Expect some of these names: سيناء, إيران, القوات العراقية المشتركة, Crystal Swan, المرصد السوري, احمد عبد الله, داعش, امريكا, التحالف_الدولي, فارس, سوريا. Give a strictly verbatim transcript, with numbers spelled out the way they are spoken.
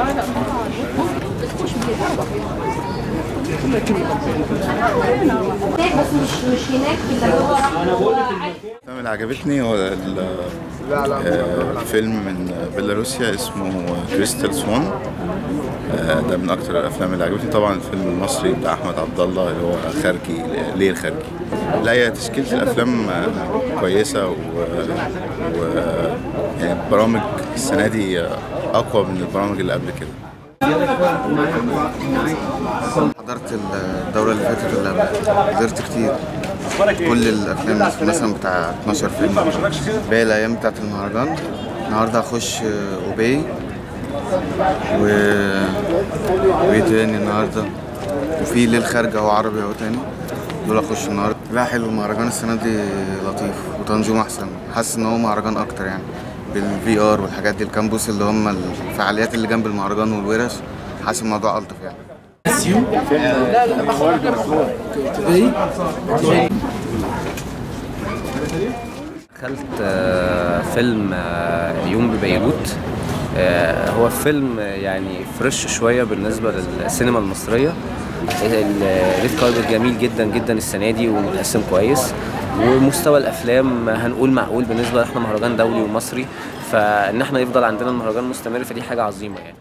بس مش مش هناك في البلد. اللي عجبتني هو الفيلم من بيلاروسيا اسمه كريستال سوان. ده من اكتر الافلام اللي عجبتني. طبعا الفيلم المصري بتاع احمد عبد الله اللي هو خارجي. ليه الخارجي؟ لا، هي تشكيله الافلام كويسه و, و... يعني برامج السنه دي اقوى من البرامج اللي قبل كده. حضرت الدوره اللي فاتت ولا قبلها؟ حضرت كتير، كل الافلام مثلا بتاع اتناشر فيلم. باقي الايام بتاعت المهرجان النهارده هخش اوباي و وايه تاني النهارده، وفي ليل خارجه اهو عربي اهو تاني، دول هخش النهارده. لا حلو، المهرجان السنه دي لطيف وتنظيمه احسن، حاسس ان هو مهرجان اكتر يعني بالفي ار والحاجات دي، الكامبوس اللي هم الفعاليات اللي جنب المهرجان والورش، حاسس الموضوع الطف يعني. دخلت فيلم اليوم ببيروت، هو فيلم يعني فريش شويه بالنسبه للسينما المصريه. الريد كارد جميل جدا جدا السنه دي ومتقسم كويس، ومستوى الافلام هنقول معقول بالنسبه احنا مهرجان دولي ومصري، فان احنا يفضل عندنا المهرجان مستمر فدي حاجه عظيمه يعني.